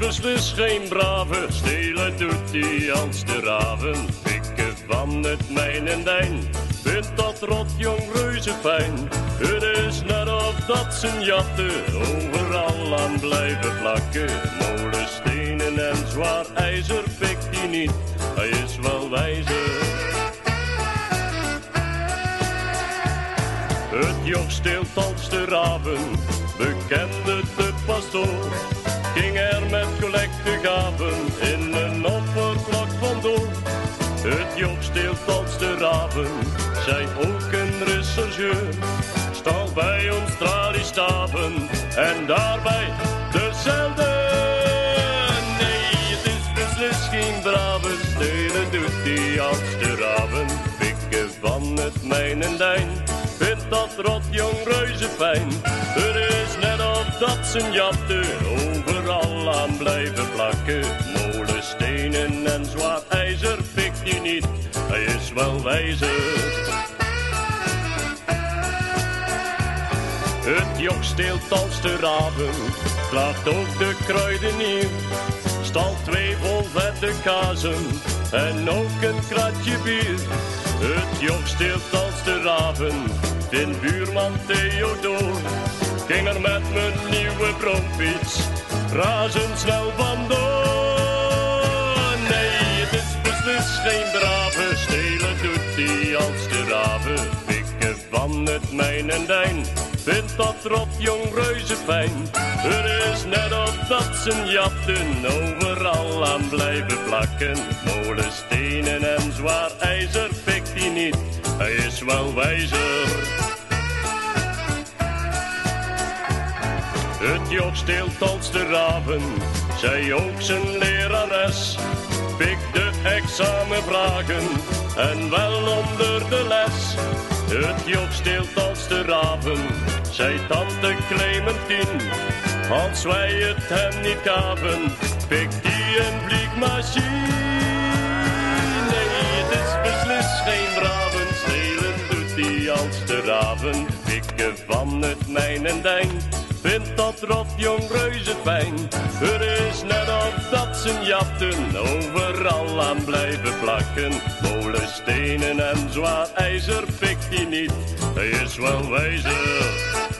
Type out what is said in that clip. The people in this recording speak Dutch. beslist geen brave, stelen doet hij als de raven. Pikken van het mijn en dijn, vindt dat rotjong reuze fijn. Het is net of dat zijn jatten overal aan blijven plakken. Molenstenen en zwaar ijzer pikt hij niet, hij is wel wijzer. Het Joch steelt als de raven, bekende de pastoor, ging er met collecte gaven in een offerklok vandoor. Het Joch steelt als de raven, zij ook een rechercheur, stal bij ons traliestaven en daarbij de zelden. Nee, het is beslist geen brave, stelen doet die als de raven, pikken van het mijn en dijn. Vindt dat rotjong reuze fijn. Het is net of dat zijn jatten overal aan blijven plakken. Molenstenen en zwaar ijzer pikt hij niet, hij is wel wijzer. Het Joch steelt als de raven, klaagt ook de kruidenier. Stal 2 vol vette kazen en ook een kratje bier. Het Joch steelt als de raven, den buurman Theodoor, ging er met mijn nieuwe bromfiets razendsnel vandoor. Nee, het is beslist geen brave, stelen doet hij als de raven. Pikken van het mijn en dijn, vindt dat rotjong reuze fijn. Het is net of dat zijn jatten overal aan blijven plakken. Molenstenen en zwaar ijzer pikt hij niet, hij is wel wijzer. Het Joch steelt als de raven, zij ook zijn lerares, pikt de examenvragen en wel onder de les. Het Joch steelt als de raven, zei tante Clementine, als wij het hem niet gaven, pikt hij een vliegmachine. Nee, het is beslist geen braven, stelen doet hij als de raven. Pikken van het mijn en dijn, vindt dat rotjong reuze fijn. Het is net of dat zijn jatten overal aan blijven plakken. Molenstenen en zwaar ijzer pikt hij niet, hij is wel wijzer.